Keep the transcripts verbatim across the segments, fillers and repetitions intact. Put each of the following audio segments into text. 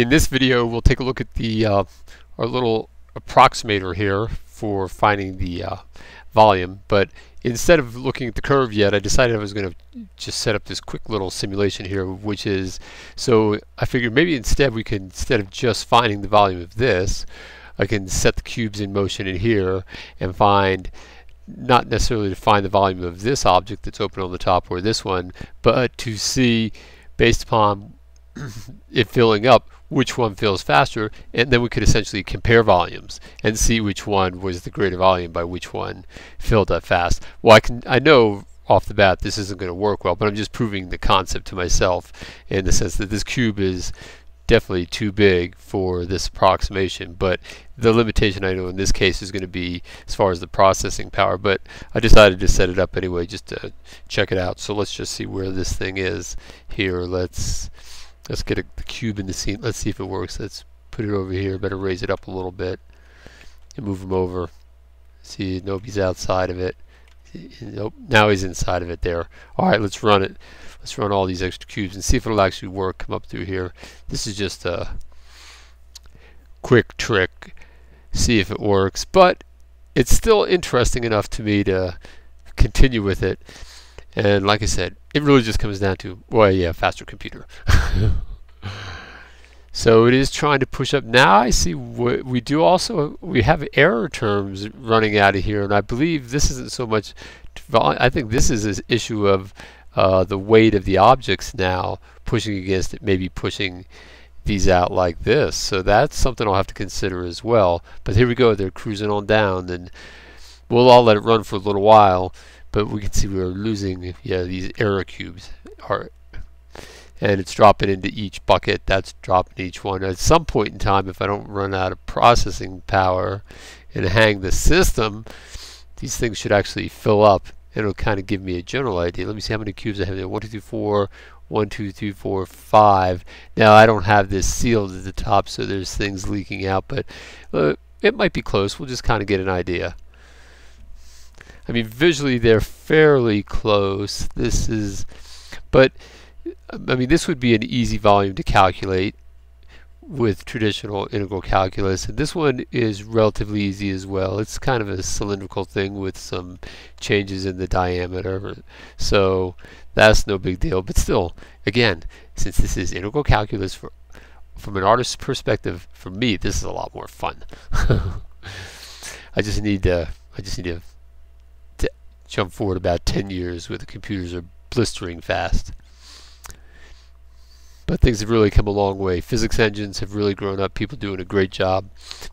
In this video, we'll take a look at the uh, our little approximator here for finding the uh, volume. But instead of looking at the curve yet, I decided I was going to just set up this quick little simulation here, which is, so I figured maybe instead we can, instead of just finding the volume of this, I can set the cubes in motion in here and find, not necessarily to find the volume of this object that's open on the top or this one, but to see, based upon it filling up, which one fills faster, and then we could essentially compare volumes and see which one was the greater volume by which one filled up fast. Well, I can I know off the bat this isn't going to work well, but I'm just proving the concept to myself in the sense that this cube is definitely too big for this approximation, but the limitation I know in this case is going to be as far as the processing power, but I decided to set it up anyway just to check it out. So let's just see where this thing is here. Let's Let's get a, the cube in the scene. Let's see if it works. Let's put it over here. Better raise it up a little bit and move him over. See, nope, he's outside of it. Nope, now he's inside of it there. All right, let's run it. Let's run all these extra cubes and see if it'll actually work. Come up through here. This is just a quick trick. See if it works. But it's still interesting enough to me to continue with it. And like I said, it really just comes down to, well, yeah, faster computer. So it is trying to push up. Now I see what we do also, we have error terms running out of here, and I believe this isn't so much, I think this is an issue of uh, the weight of the objects now pushing against it, maybe pushing these out like this. So that's something I'll have to consider as well. But here we go, they're cruising on down, and we'll all let it run for a little while. But we can see we're losing, yeah, these error cubes are, and it's dropping into each bucket. That's dropping each one. At some point in time, if I don't run out of processing power and hang the system, these things should actually fill up, and it'll kind of give me a general idea. Let me see how many cubes I have there. One, two, three, four. One, two, three, four, five. Now I don't have this sealed at the top, so there's things leaking out, but uh, it might be close. We'll just kind of get an idea. I mean, visually they're fairly close. This is, but I mean, this would be an easy volume to calculate with traditional integral calculus. And this one is relatively easy as well. It's kind of a cylindrical thing with some changes in the diameter. So that's no big deal. But still, again, since this is integral calculus, for, from an artist's perspective, for me, this is a lot more fun. I just need to, I just need to jump forward about ten years where the computers are blistering fast. But things have really come a long way. Physics engines have really grown up. People doing a great job.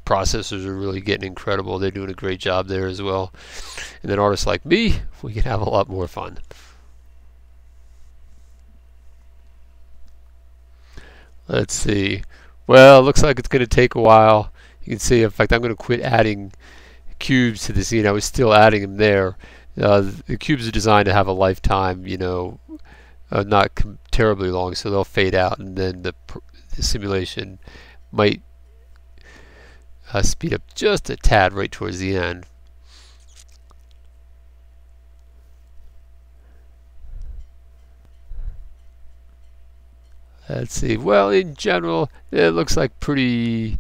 Processors are really getting incredible. They're doing a great job there as well. And then artists like me, we can have a lot more fun. Let's see. Well, it looks like it's going to take a while. You can see, in fact, I'm going to quit adding cubes to the scene. I was still adding them there. Uh, the cubes are designed to have a lifetime, you know, uh, not com terribly long, so they'll fade out, and then the, pr the simulation might uh, speed up just a tad right towards the end. Let's see. Well, in general, it looks like pretty,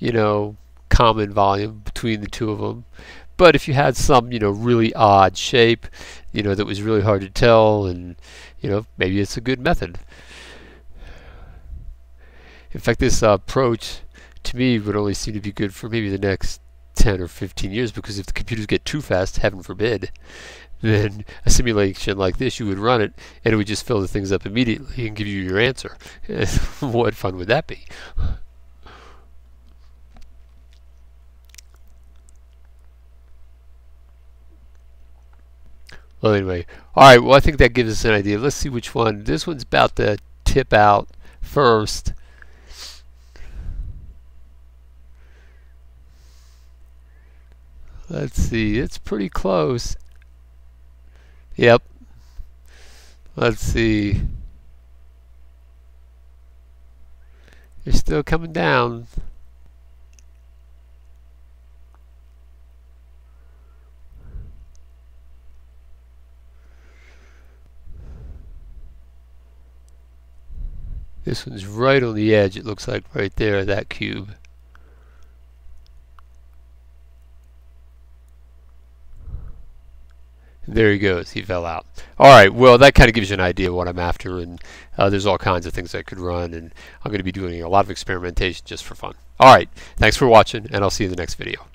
you know, common volume between the two of them. But if you had some, you know, really odd shape, you know, that was really hard to tell, and, you know, maybe it's a good method. In fact, this uh, approach, to me, would only seem to be good for maybe the next ten or fifteen years, because if the computers get too fast, heaven forbid, then a simulation like this, you would run it, and it would just fill the things up immediately and give you your answer. What fun would that be? Well, anyway, all right, well, I think that gives us an idea. Let's see which one. This one's about to tip out first. Let's see, it's pretty close. Yep. Let's see. They're still coming down. This one's right on the edge, it looks like, right there, that cube. There he goes, he fell out. All right, well, that kind of gives you an idea of what I'm after, and uh, there's all kinds of things I could run, and I'm going to be doing a lot of experimentation just for fun. All right, thanks for watching, and I'll see you in the next video.